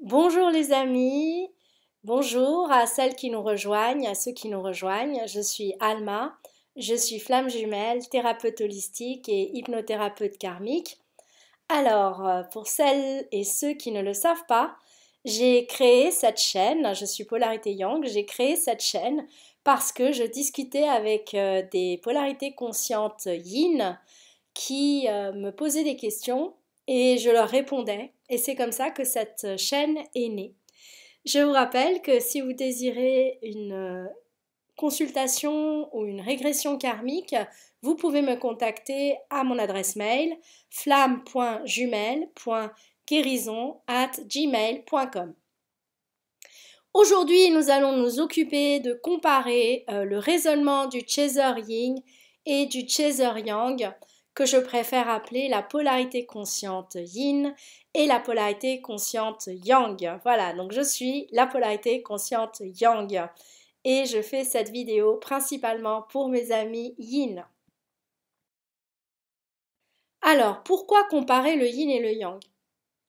Bonjour les amis, bonjour à celles qui nous rejoignent, à ceux qui nous rejoignent. Je suis Alma, je suis flamme jumelle, thérapeute holistique et hypnothérapeute karmique. Alors, pour celles et ceux qui ne le savent pas, j'ai créé cette chaîne, je suis polarité yang, j'ai créé cette chaîne parce que je discutais avec des polarités conscientes yin qui me posaient des questions et je leur répondais. Et c'est comme ça que cette chaîne est née. Je vous rappelle que si vous désirez une consultation ou une régression karmique, vous pouvez me contacter à mon adresse mail flamme.jumelles.guérison@gmail.com. Aujourd'hui, nous allons nous occuper de comparer le raisonnement du chaser yin et du chaser yang, que je préfère appeler la polarité consciente yin et la polarité consciente yang. Voilà, donc je suis la polarité consciente yang et je fais cette vidéo principalement pour mes amis yin. Alors, pourquoi comparer le yin et le yang?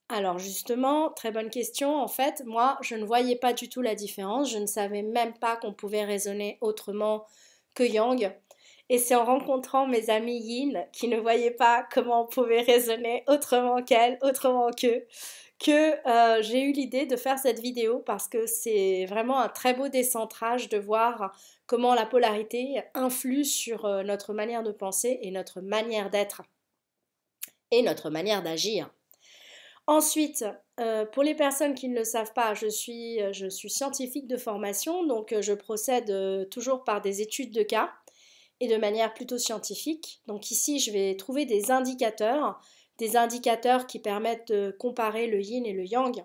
Alors justement, très bonne question, en fait, moi je ne voyais pas du tout la différence, je ne savais même pas qu'on pouvait raisonner autrement que yang. Et c'est en rencontrant mes amis yin qui ne voyaient pas comment on pouvait raisonner autrement qu'elles, autrement qu'eux, que j'ai eu l'idée de faire cette vidéo parce que c'est vraiment un très beau décentrage de voir comment la polarité influe sur notre manière de penser et notre manière d'être et notre manière d'agir. Ensuite, pour les personnes qui ne le savent pas, je suis scientifique de formation, donc je procède toujours par des études de cas et de manière plutôt scientifique. Donc ici, je vais trouver des indicateurs qui permettent de comparer le yin et le yang.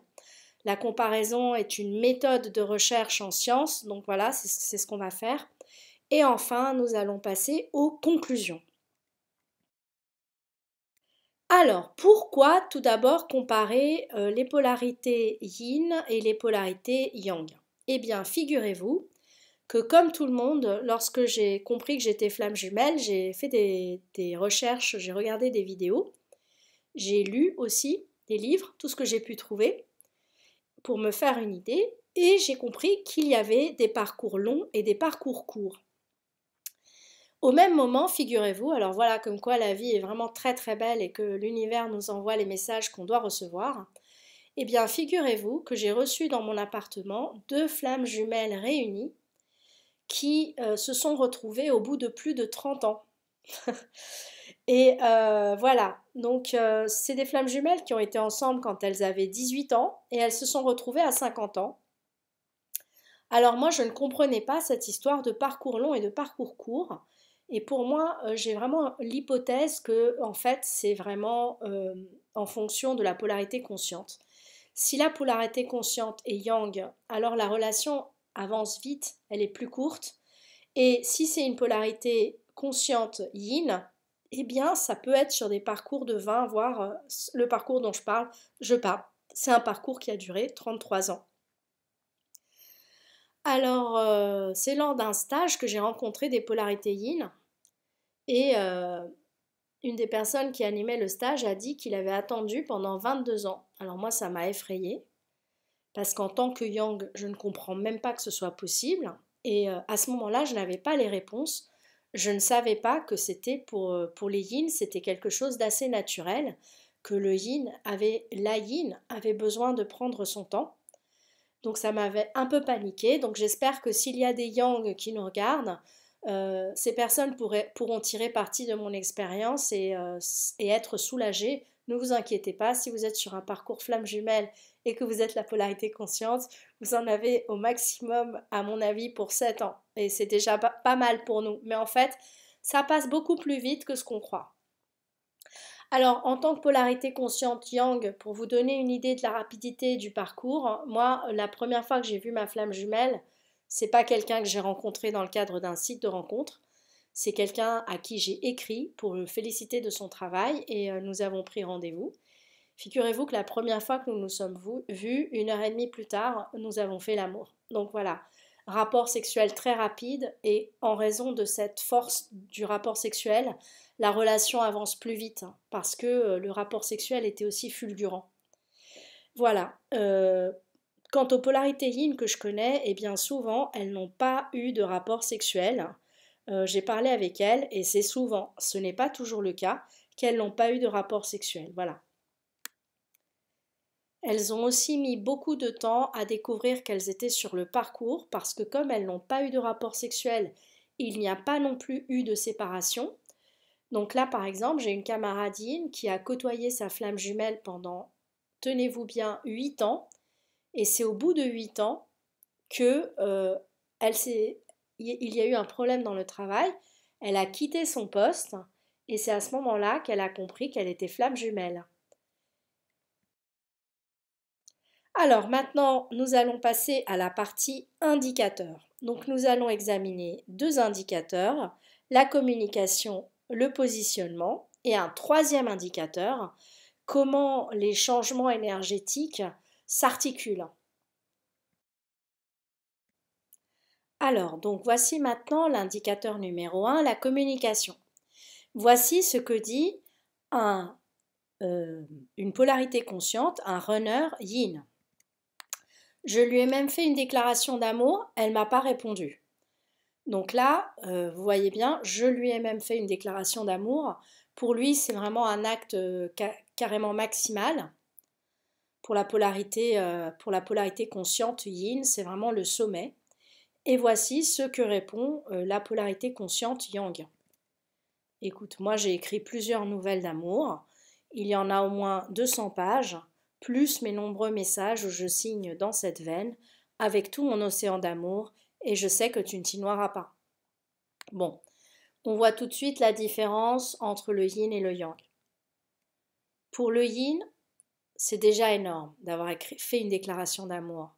La comparaison est une méthode de recherche en science, donc voilà, c'est ce qu'on va faire. Et enfin, nous allons passer aux conclusions. Alors, pourquoi tout d'abord comparer les polarités yin et les polarités yang? Eh bien, figurez-vous que comme tout le monde, lorsque j'ai compris que j'étais flamme jumelle, j'ai fait des recherches, j'ai regardé des vidéos, j'ai lu aussi des livres, tout ce que j'ai pu trouver pour me faire une idée, et j'ai compris qu'il y avait des parcours longs et des parcours courts. Au même moment, figurez-vous, alors voilà comme quoi la vie est vraiment très très belle et que l'univers nous envoie les messages qu'on doit recevoir, eh bien figurez-vous que j'ai reçu dans mon appartement deux flammes jumelles réunies qui se sont retrouvés au bout de plus de 30 ans. Et voilà, donc c'est des flammes jumelles qui ont été ensemble quand elles avaient 18 ans et elles se sont retrouvées à 50 ans. Alors moi, je ne comprenais pas cette histoire de parcours long et de parcours court. Et pour moi, j'ai vraiment l'hypothèse que, en fait, c'est vraiment en fonction de la polarité consciente. Si la polarité consciente est yang, alors la relation avance vite, elle est plus courte, et si c'est une polarité consciente yin, eh bien ça peut être sur des parcours de 20, voire le parcours dont je parle, c'est un parcours qui a duré 33 ans. Alors c'est lors d'un stage que j'ai rencontré des polarités yin, et une des personnes qui animait le stage a dit qu'il avait attendu pendant 22 ans. Alors moi ça m'a effrayée, parce qu'en tant que yang, je ne comprends même pas que ce soit possible. Et à ce moment-là, je n'avais pas les réponses. Je ne savais pas que c'était pour les yin, c'était quelque chose d'assez naturel, que la yin avait besoin de prendre son temps. Donc ça m'avait un peu paniquée. Donc j'espère que s'il y a des yang qui nous regardent, ces personnes pourront tirer parti de mon expérience et être soulagées. Ne vous inquiétez pas, si vous êtes sur un parcours flamme jumelle et que vous êtes la polarité consciente, vous en avez au maximum, à mon avis, pour 7 ans. Et c'est déjà pas mal pour nous. Mais en fait, ça passe beaucoup plus vite que ce qu'on croit. Alors, en tant que polarité consciente yang, pour vous donner une idée de la rapidité du parcours, moi, la première fois que j'ai vu ma flamme jumelle, c'est pas quelqu'un que j'ai rencontré dans le cadre d'un site de rencontre. C'est quelqu'un à qui j'ai écrit pour le féliciter de son travail et nous avons pris rendez-vous. Figurez-vous que la première fois que nous nous sommes vus, 1h30 plus tard, nous avons fait l'amour. Donc voilà, rapport sexuel très rapide et en raison de cette force du rapport sexuel, la relation avance plus vite parce que le rapport sexuel était aussi fulgurant. Voilà. Quant aux polarités yin que je connais, eh bien souvent, elles n'ont pas eu de rapport sexuel. J'ai parlé avec elles et c'est souvent, ce n'est pas toujours le cas, qu'elles n'ont pas eu de rapport sexuel. Voilà. Elles ont aussi mis beaucoup de temps à découvrir qu'elles étaient sur le parcours parce que comme elles n'ont pas eu de rapport sexuel, il n'y a pas non plus eu de séparation. Donc là, par exemple, j'ai une camarade yin qui a côtoyé sa flamme jumelle pendant, tenez-vous bien, 8 ans. Et c'est au bout de 8 ans que il y a eu un problème dans le travail. Elle a quitté son poste et c'est à ce moment-là qu'elle a compris qu'elle était flamme jumelle. Alors maintenant, nous allons passer à la partie indicateurs. Donc nous allons examiner deux indicateurs, la communication, le positionnement et un troisième indicateur, comment les changements énergétiques s'articulent. Alors, donc voici maintenant l'indicateur numéro 1, la communication. Voici ce que dit une polarité consciente, un runner yin. Je lui ai même fait une déclaration d'amour, elle ne m'a pas répondu. Donc là, vous voyez bien, je lui ai même fait une déclaration d'amour. Pour lui, c'est vraiment un acte carrément maximal. Pour la polarité consciente yin, c'est vraiment le sommet. Et voici ce que répond la polarité consciente yang. Écoute, moi j'ai écrit plusieurs nouvelles d'amour. Il y en a au moins 200 pages, plus mes nombreux messages où je signe dans cette veine, avec tout mon océan d'amour, et je sais que tu ne t'y noieras pas. Bon, on voit tout de suite la différence entre le yin et le yang. Pour le yin, c'est déjà énorme d'avoir fait une déclaration d'amour.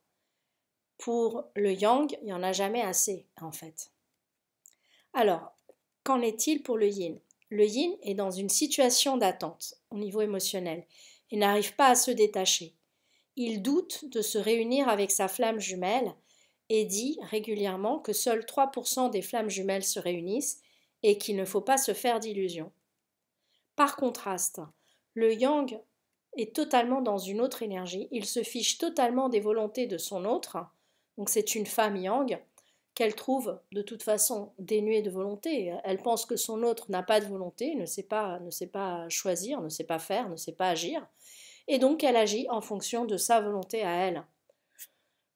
Pour le yang, il n'y en a jamais assez, en fait. Alors, qu'en est-il pour le yin ? Le yin est dans une situation d'attente au niveau émotionnel et n'arrive pas à se détacher. Il doute de se réunir avec sa flamme jumelle et dit régulièrement que seuls 3% des flammes jumelles se réunissent et qu'il ne faut pas se faire d'illusions. Par contraste, le yang est totalement dans une autre énergie. Il se fiche totalement des volontés de son autre. Donc c'est une femme yang qu'elle trouve de toute façon dénuée de volonté. Elle pense que son autre n'a pas de volonté, ne sait pas choisir, ne sait pas faire, ne sait pas agir. Et donc elle agit en fonction de sa volonté à elle.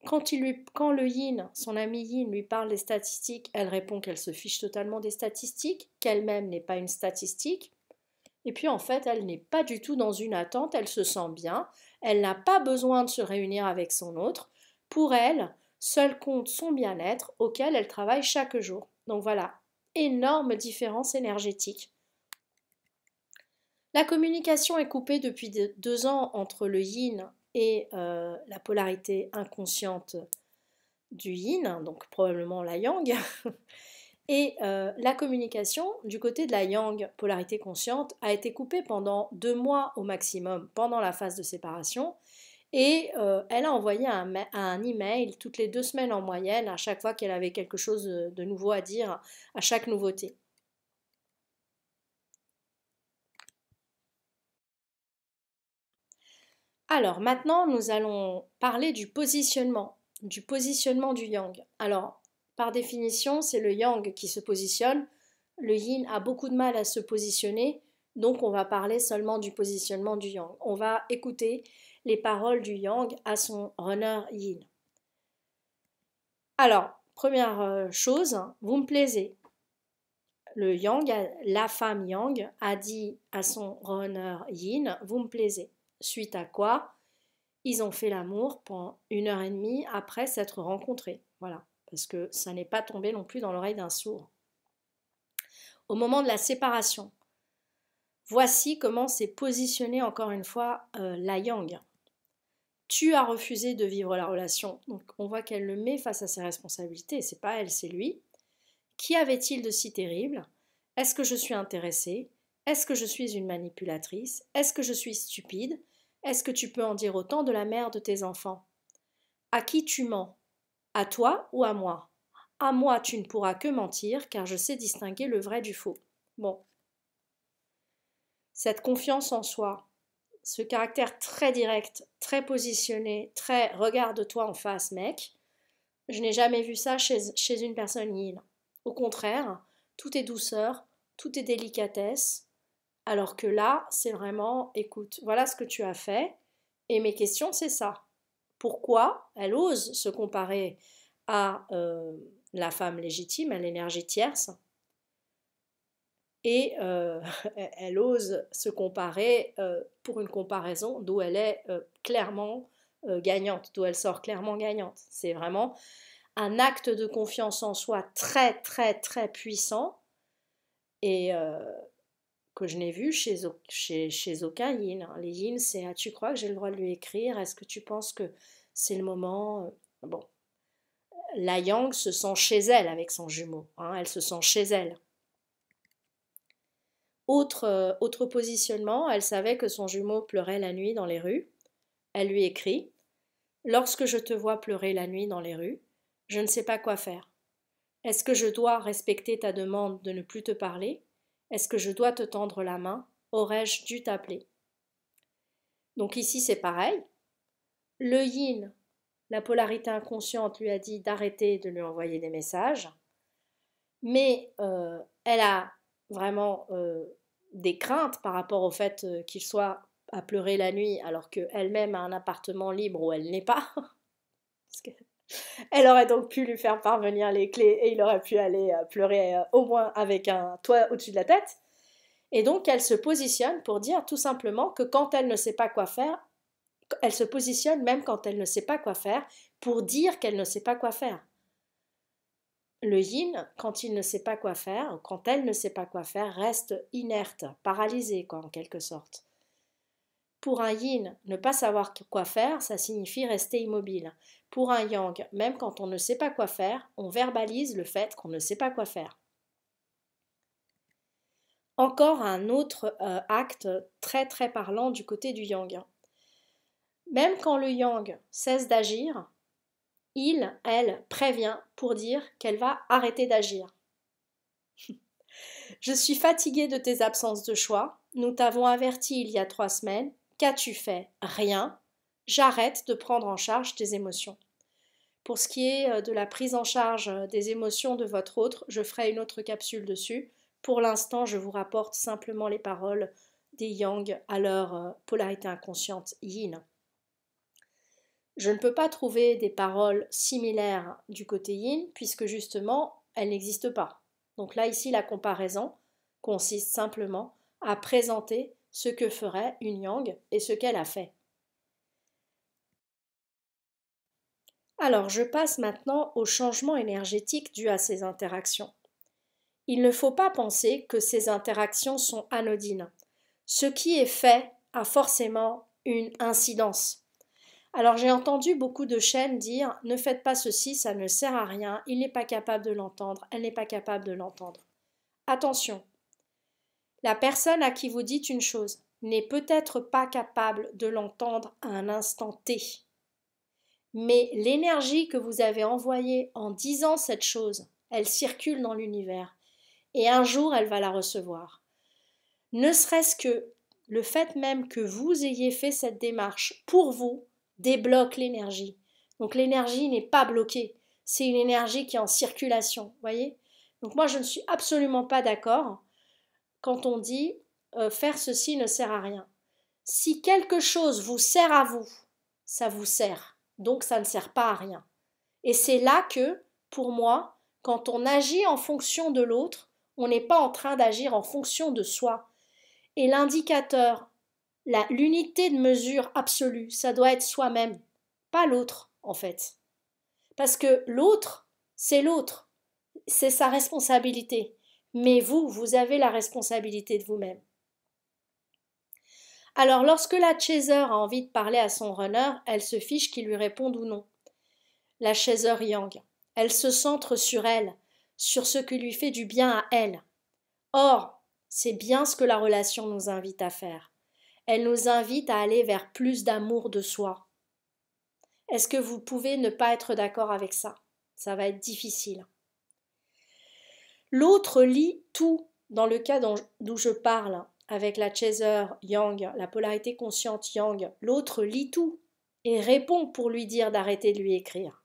Quand le yin, son ami yin, lui parle des statistiques, elle répond qu'elle se fiche totalement des statistiques, qu'elle-même n'est pas une statistique. Et puis en fait, elle n'est pas du tout dans une attente, elle se sent bien, elle n'a pas besoin de se réunir avec son autre. Pour elle, seul compte son bien-être auquel elle travaille chaque jour. Donc voilà, énorme différence énergétique. La communication est coupée depuis 2 ans entre le yin et la polarité inconsciente du yin, donc probablement la yang. Et la communication du côté de la yang, polarité consciente, a été coupée pendant 2 mois au maximum, pendant la phase de séparation. Et elle a envoyé un email toutes les 2 semaines en moyenne, à chaque fois qu'elle avait quelque chose de nouveau à dire, à chaque nouveauté. Alors maintenant, nous allons parler du positionnement du yang. Alors, par définition, c'est le yang qui se positionne. Le yin a beaucoup de mal à se positionner, donc on va parler seulement du positionnement du yang. On va écouter les paroles du yang à son runner yin. Alors, première chose, vous me plaisez. Le yang, la femme yang, a dit à son runner yin, vous me plaisez. Suite à quoi, ils ont fait l'amour pendant 1 heure et demie après s'être rencontrés. Voilà, parce que ça n'est pas tombé non plus dans l'oreille d'un sourd. Au moment de la séparation, voici comment s'est positionnée encore une fois la yang. Tu as refusé de vivre la relation. Donc on voit qu'elle le met face à ses responsabilités. C'est pas elle, c'est lui. Qu'y avait-il de si terrible? Est-ce que je suis intéressée? Est-ce que je suis une manipulatrice? Est-ce que je suis stupide? Est-ce que tu peux en dire autant de la mère de tes enfants? À qui tu mens? À toi ou à moi? À moi, tu ne pourras que mentir, car je sais distinguer le vrai du faux. Bon. Cette confiance en soi, ce caractère très direct, très positionné, très « regarde-toi en face, mec », je n'ai jamais vu ça chez une personne yin. Au contraire, tout est douceur, tout est délicatesse, alors que là, c'est vraiment « écoute, voilà ce que tu as fait, et mes questions, c'est ça. » Pourquoi elle ose se comparer à la femme légitime, à l'énergie tierce, et elle ose se comparer pour une comparaison d'où elle est clairement gagnante, d'où elle sort clairement gagnante. C'est vraiment un acte de confiance en soi très très très puissant et que je n'ai vu chez aucun yin. Les yin, c'est ah, tu crois que j'ai le droit de lui écrire? Est-ce que tu penses que c'est le moment? Bon, la yang se sent chez elle avec son jumeau, hein, elle se sent chez elle. Autre positionnement, elle savait que son jumeau pleurait la nuit dans les rues. Elle lui écrit « Lorsque je te vois pleurer la nuit dans les rues, je ne sais pas quoi faire. Est-ce que je dois respecter ta demande de ne plus te parler? Est-ce que je dois te tendre la main? Aurais-je dû t'appeler? » Donc ici, c'est pareil. Le yin, la polarité inconsciente, lui a dit d'arrêter de lui envoyer des messages. Mais elle a vraiment... des craintes par rapport au fait qu'il soit à pleurer la nuit alors qu'elle-même a un appartement libre où elle n'est pas. Parce que elle aurait donc pu lui faire parvenir les clés et il aurait pu aller pleurer au moins avec un toit au-dessus de la tête. Et donc elle se positionne pour dire tout simplement que quand elle ne sait pas quoi faire, elle se positionne même quand elle ne sait pas quoi faire pour dire qu'elle ne sait pas quoi faire. Le yin, quand il ne sait pas quoi faire, quand elle ne sait pas quoi faire, reste inerte, paralysée quoi, en quelque sorte. Pour un yin, ne pas savoir quoi faire, ça signifie rester immobile. Pour un yang, même quand on ne sait pas quoi faire, on verbalise le fait qu'on ne sait pas quoi faire. Encore un autre acte très très parlant du côté du yang. Même quand le yang cesse d'agir, il, elle, prévient pour dire qu'elle va arrêter d'agir. « Je suis fatiguée de tes absences de choix. Nous t'avons averti il y a 3 semaines. Qu'as-tu fait? Rien. J'arrête de prendre en charge tes émotions. Pour ce qui est de la prise en charge des émotions de votre autre, je ferai une autre capsule dessus. Pour l'instant, je vous rapporte simplement les paroles des yang à leur polarité inconsciente yin. » Je ne peux pas trouver des paroles similaires du côté yin puisque justement, elles n'existent pas. Donc là, ici, la comparaison consiste simplement à présenter ce que ferait une yang et ce qu'elle a fait. Alors, je passe maintenant au changement énergétique dû à ces interactions. Il ne faut pas penser que ces interactions sont anodines. Ce qui est fait a forcément une incidence. Alors j'ai entendu beaucoup de chaînes dire « ne faites pas ceci, ça ne sert à rien, il n'est pas capable de l'entendre, elle n'est pas capable de l'entendre ». Attention, la personne à qui vous dites une chose n'est peut-être pas capable de l'entendre à un instant T. Mais l'énergie que vous avez envoyée en disant cette chose, elle circule dans l'univers et un jour elle va la recevoir. Ne serait-ce que le fait même que vous ayez fait cette démarche pour vous, débloque l'énergie. Donc l'énergie n'est pas bloquée, c'est une énergie qui est en circulation, voyez? Donc moi je ne suis absolument pas d'accord quand on dit faire ceci ne sert à rien. Si quelque chose vous sert à vous, ça vous sert, donc ça ne sert pas à rien. Et c'est là que, pour moi, quand on agit en fonction de l'autre, on n'est pas en train d'agir en fonction de soi. Et l'indicateur, l'unité de mesure absolue, ça doit être soi-même, pas l'autre en fait. Parce que l'autre, c'est sa responsabilité. Mais vous, vous avez la responsabilité de vous-même. Alors lorsque la chaser a envie de parler à son runner, elle se fiche qu'il lui réponde ou non. La chaser yang, elle se centre sur elle, sur ce qui lui fait du bien à elle. Or, c'est bien ce que la relation nous invite à faire. Elle nous invite à aller vers plus d'amour de soi. Est-ce que vous pouvez ne pas être d'accord avec ça? Ça va être difficile. L'autre lit tout dans le cas d'où je parle. avec la chaser yang, la polarité consciente yang, l'autre lit tout et répond pour lui dire d'arrêter de lui écrire.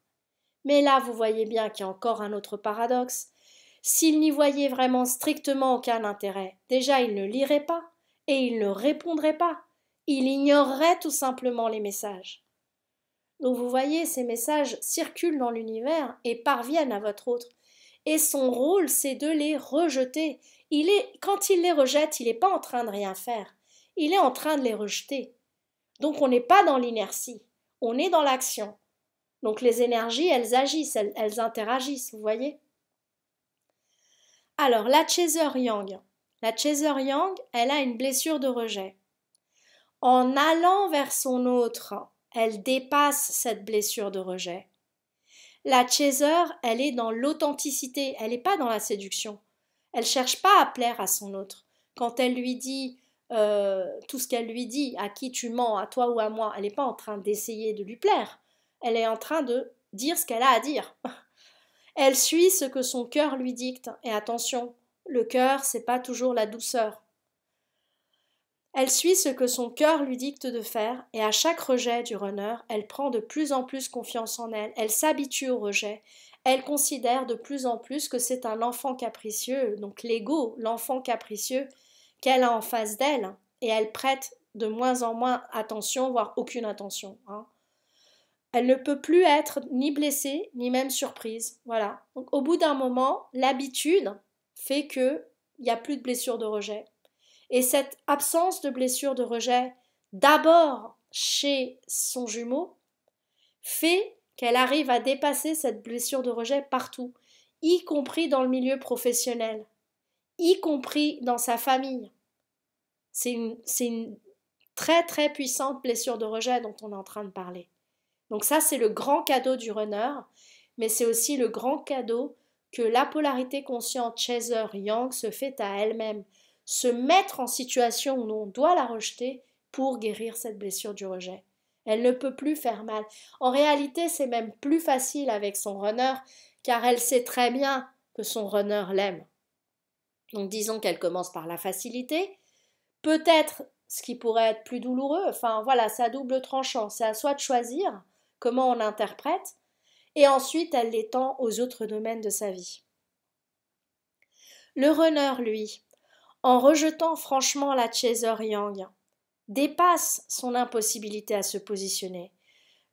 Mais là, vous voyez bien qu'il y a encore un autre paradoxe. S'il n'y voyait vraiment strictement aucun intérêt, déjà il ne lirait pas et il ne répondrait pas. Il ignorerait tout simplement les messages. Donc vous voyez, ces messages circulent dans l'univers et parviennent à votre autre. Et son rôle, c'est de les rejeter. Quand il les rejette, il n'est pas en train de rien faire. Il est en train de les rejeter. Donc on n'est pas dans l'inertie, on est dans l'action. Donc les énergies, elles agissent, elles interagissent, vous voyez. Alors, la chaser yang, elle a une blessure de rejet. En allant vers son autre, elle dépasse cette blessure de rejet. La chaser, elle est dans l'authenticité, elle n'est pas dans la séduction. Elle ne cherche pas à plaire à son autre. Quand elle lui dit tout ce qu'elle lui dit, à qui tu mens, à toi ou à moi, elle n'est pas en train d'essayer de lui plaire. Elle est en train de dire ce qu'elle a à dire. Elle suit ce que son cœur lui dicte. Et attention, le cœur, c'est pas toujours la douceur. Elle suit ce que son cœur lui dicte de faire, et à chaque rejet du runner, elle prend de plus en plus confiance en elle, elle s'habitue au rejet, elle considère de plus en plus que c'est un enfant capricieux, donc l'ego, l'enfant capricieux qu'elle a en face d'elle, et elle prête de moins en moins attention, voire aucune attention. Elle ne peut plus être ni blessée, ni même surprise. Voilà. Donc, au bout d'un moment, l'habitude fait qu'il n'y a plus de blessure de rejet. Et cette absence de blessure de rejet, d'abord chez son jumeau, fait qu'elle arrive à dépasser cette blessure de rejet partout, y compris dans le milieu professionnel, y compris dans sa famille. C'est une très très puissante blessure de rejet dont on est en train de parler. Donc ça, c'est le grand cadeau du runner, mais c'est aussi le grand cadeau que la polarité consciente chaser yang se fait à elle-même. Se mettre en situation où on doit la rejeter pour guérir cette blessure du rejet. Elle ne peut plus faire mal. En réalité, c'est même plus facile avec son runner, car elle sait très bien que son runner l'aime. Donc disons qu'elle commence par la facilité, peut-être ce qui pourrait être plus douloureux, enfin voilà, c'est à double tranchant, c'est à soi de choisir comment on interprète, et ensuite elle l'étend aux autres domaines de sa vie. Le runner, lui, en rejetant franchement la chaser yang, dépasse son impossibilité à se positionner.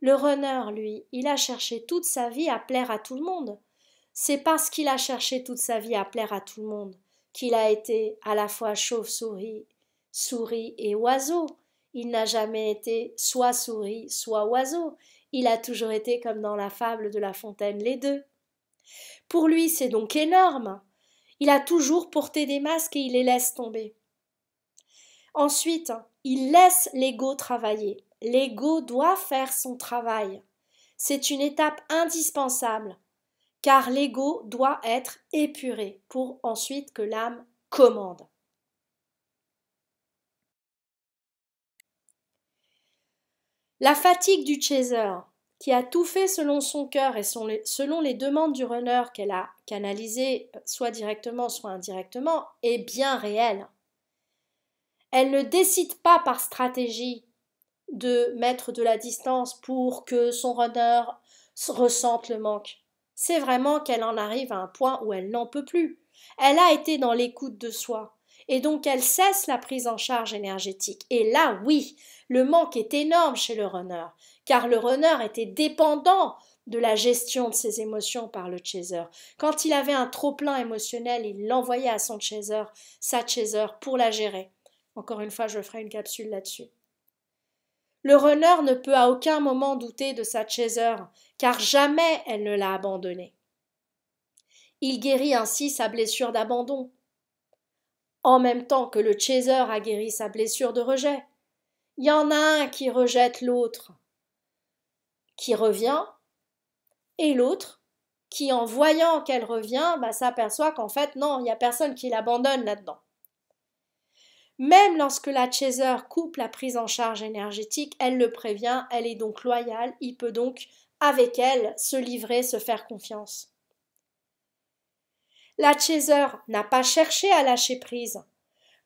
Le runner, lui, il a cherché toute sa vie à plaire à tout le monde. C'est parce qu'il a cherché toute sa vie à plaire à tout le monde qu'il a été à la fois chauve-souris, souris et oiseau. Il n'a jamais été soit souris, soit oiseau. Il a toujours été comme dans la fable de La Fontaine, les deux. Pour lui, c'est donc énorme. Il a toujours porté des masques et il les laisse tomber. Ensuite, il laisse l'ego travailler. L'ego doit faire son travail. C'est une étape indispensable, car l'ego doit être épuré pour ensuite que l'âme commande. La fatigue du chaser, qui a tout fait selon son cœur et selon les demandes du runner qu'elle a canalisées, soit directement, soit indirectement, est bien réelle. Elle ne décide pas par stratégie de mettre de la distance pour que son runner ressente le manque. C'est vraiment qu'elle en arrive à un point où elle n'en peut plus. Elle a été dans l'écoute de soi. Et donc elle cesse la prise en charge énergétique. Et là, oui, le manque est énorme chez le runner, car le runner était dépendant de la gestion de ses émotions par le chaser. Quand il avait un trop-plein émotionnel, il l'envoyait à son chaser, sa chaser, pour la gérer. Encore une fois, je ferai une capsule là-dessus. Le runner ne peut à aucun moment douter de sa chaser, car jamais elle ne l'a abandonnée. Il guérit ainsi sa blessure d'abandon, en même temps que le chaser a guéri sa blessure de rejet. Il y en a un qui rejette l'autre, qui revient, et l'autre qui, en voyant qu'elle revient, s'aperçoit qu'en fait, non, il n'y a personne qui l'abandonne là-dedans. Même lorsque la chaser coupe la prise en charge énergétique, elle le prévient, elle est donc loyale, il peut donc, avec elle, se livrer, se faire confiance. La chaser n'a pas cherché à lâcher prise.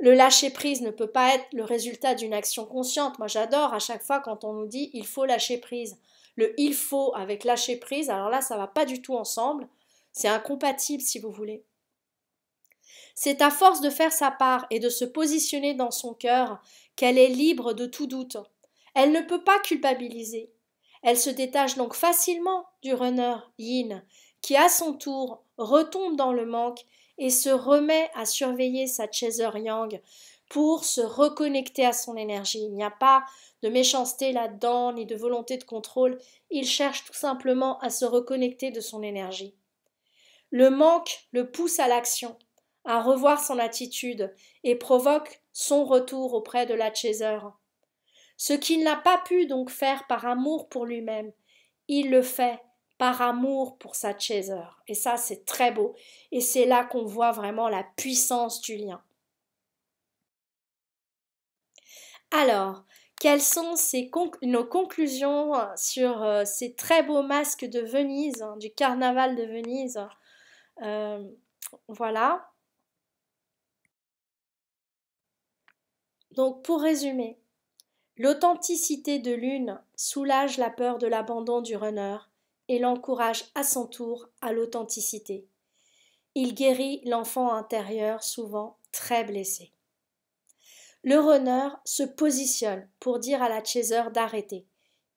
Le lâcher-prise ne peut pas être le résultat d'une action consciente. Moi, j'adore à chaque fois quand on nous dit « il faut lâcher prise ». Le « il faut » avec « lâcher prise », alors là, ça ne va pas du tout ensemble. C'est incompatible, si vous voulez. C'est à force de faire sa part et de se positionner dans son cœur qu'elle est libre de tout doute. Elle ne peut pas culpabiliser. Elle se détache donc facilement du runner yin, qui à son tour retombe dans le manque et se remet à surveiller sa chaser yang pour se reconnecter à son énergie. Il n'y a pas de méchanceté là-dedans, ni de volonté de contrôle. Il cherche tout simplement à se reconnecter de son énergie. Le manque le pousse à l'action, à revoir son attitude et provoque son retour auprès de la chaser. Ce qu'il n'a pas pu donc faire par amour pour lui-même, il le fait par amour pour sa chaser. Et ça, c'est très beau. Et c'est là qu'on voit vraiment la puissance du lien. Alors, quelles sont nos conclusions sur ces très beaux masques de Venise, du carnaval de Venise? Voilà. Donc, pour résumer, l'authenticité de l'une soulage la peur de l'abandon du runner et l'encourage à son tour à l'authenticité. Il guérit l'enfant intérieur souvent très blessé. Le runner se positionne pour dire à la chaser d'arrêter.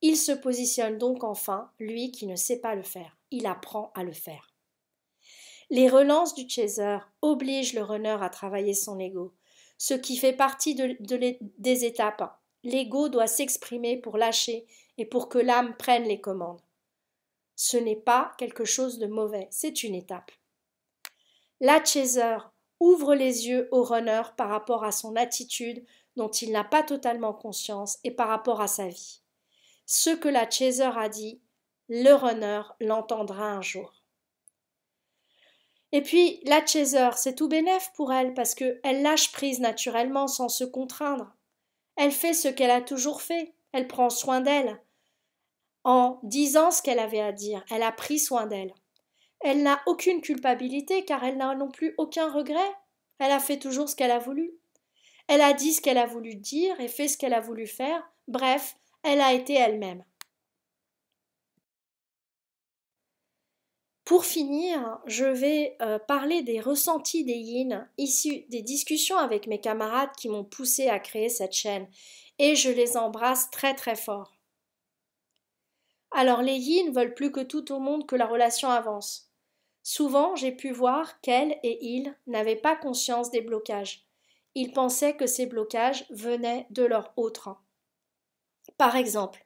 Il se positionne donc enfin, lui qui ne sait pas le faire. Il apprend à le faire. Les relances du chaser obligent le runner à travailler son ego, ce qui fait partie des étapes. L'ego doit s'exprimer pour lâcher et pour que l'âme prenne les commandes. Ce n'est pas quelque chose de mauvais, c'est une étape. La chaser ouvre les yeux au runner par rapport à son attitude dont il n'a pas totalement conscience et par rapport à sa vie. Ce que la chaser a dit, le runner l'entendra un jour. Et puis, la chaser, c'est tout bénef pour elle parce qu'elle lâche prise naturellement sans se contraindre. Elle fait ce qu'elle a toujours fait, elle prend soin d'elle. En disant ce qu'elle avait à dire, elle a pris soin d'elle. Elle n'a aucune culpabilité car elle n'a non plus aucun regret. Elle a fait toujours ce qu'elle a voulu. Elle a dit ce qu'elle a voulu dire et fait ce qu'elle a voulu faire. Bref, elle a été elle-même. Pour finir, je vais parler des ressentis des yins issus des discussions avec mes camarades qui m'ont poussé à créer cette chaîne. Et je les embrasse très très fort. Alors les yins veulent plus que tout au monde que la relation avance. Souvent, j'ai pu voir qu'elles et ils n'avaient pas conscience des blocages. Ils pensaient que ces blocages venaient de leur autre. Par exemple,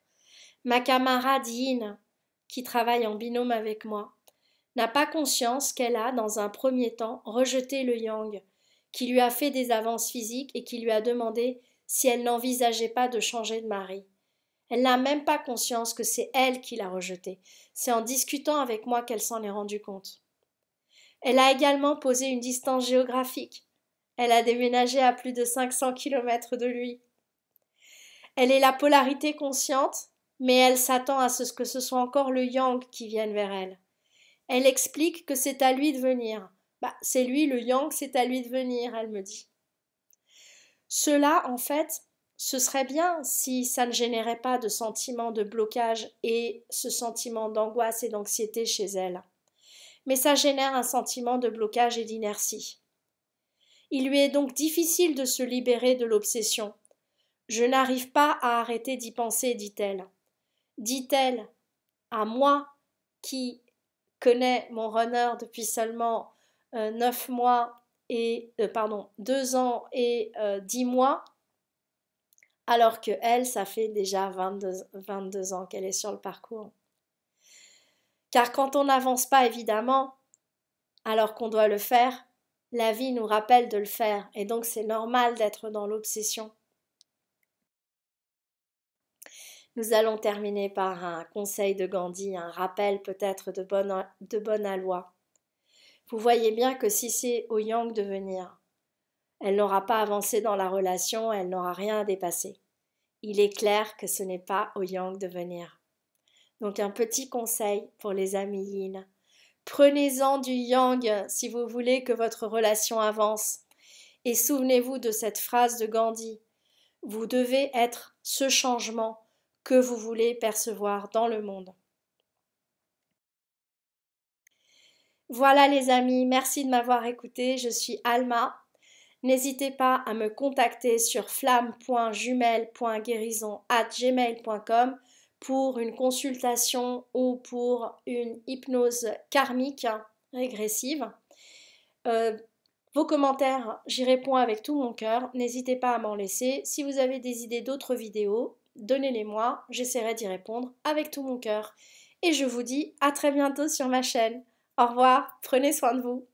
ma camarade yin, qui travaille en binôme avec moi, n'a pas conscience qu'elle a, dans un premier temps, rejeté le yang, qui lui a fait des avances physiques et qui lui a demandé si elle n'envisageait pas de changer de mari. Elle n'a même pas conscience que c'est elle qui l'a rejeté. C'est en discutant avec moi qu'elle s'en est rendue compte. Elle a également posé une distance géographique. Elle a déménagé à plus de 500 km de lui. Elle est la polarité consciente, mais elle s'attend à ce que ce soit encore le yang qui vienne vers elle. Elle explique que c'est à lui de venir. Bah, c'est lui le yang, c'est à lui de venir, elle me dit. Cela, en fait, ce serait bien si ça ne générait pas de sentiment de blocage et ce sentiment d'angoisse et d'anxiété chez elle. Mais ça génère un sentiment de blocage et d'inertie. Il lui est donc difficile de se libérer de l'obsession. « Je n'arrive pas à arrêter d'y penser, dit-elle. » Dit-elle à moi qui connais mon runner depuis seulement 2 ans et 10 mois, alors que elle, ça fait déjà 22 ans qu'elle est sur le parcours. Car quand on n'avance pas, évidemment, alors qu'on doit le faire, la vie nous rappelle de le faire, et donc c'est normal d'être dans l'obsession. Nous allons terminer par un conseil de Gandhi, un rappel peut-être de bonne aloi. Vous voyez bien que si c'est au yang de venir, elle n'aura pas avancé dans la relation, elle n'aura rien à dépasser. Il est clair que ce n'est pas au yang de venir. Donc un petit conseil pour les amis yin. Prenez-en du yang si vous voulez que votre relation avance. Et souvenez-vous de cette phrase de Gandhi. Vous devez être ce changement que vous voulez percevoir dans le monde. Voilà les amis, merci de m'avoir écouté. Je suis Alma. N'hésitez pas à me contacter sur flammes.jumelles.guérison@gmail.com pour une consultation ou pour une hypnose karmique régressive. Vos commentaires, j'y réponds avec tout mon cœur. N'hésitez pas à m'en laisser. Si vous avez des idées d'autres vidéos, donnez-les-moi. J'essaierai d'y répondre avec tout mon cœur. Et je vous dis à très bientôt sur ma chaîne. Au revoir, prenez soin de vous.